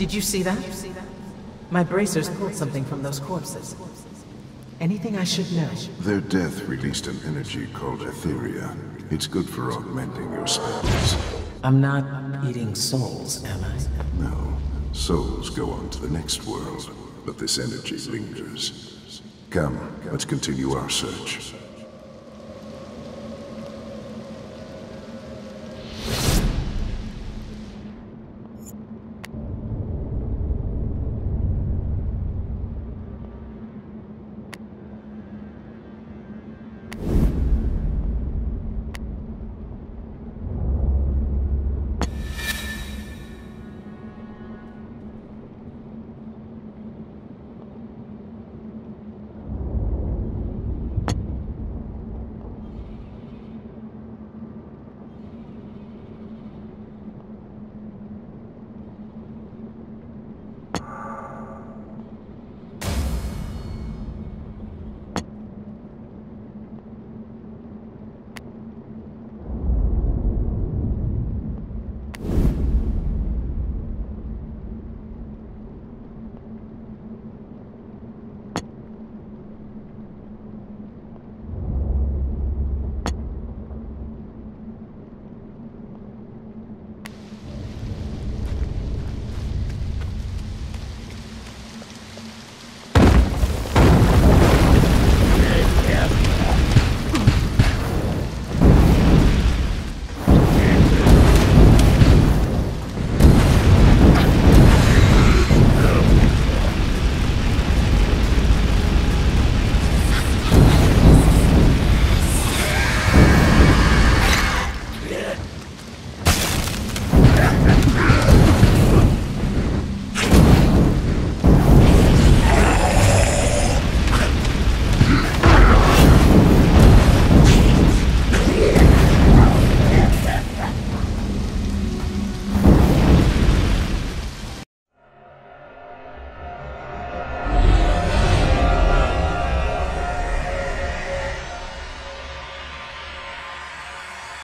Did you see that? My bracers pulled something from those corpses. Anything I should know? Their death released an energy called Etheria. It's good for augmenting your spells. I'm not eating souls, am I? No. Souls go on to the next world, but this energy lingers. Come, let's continue our search.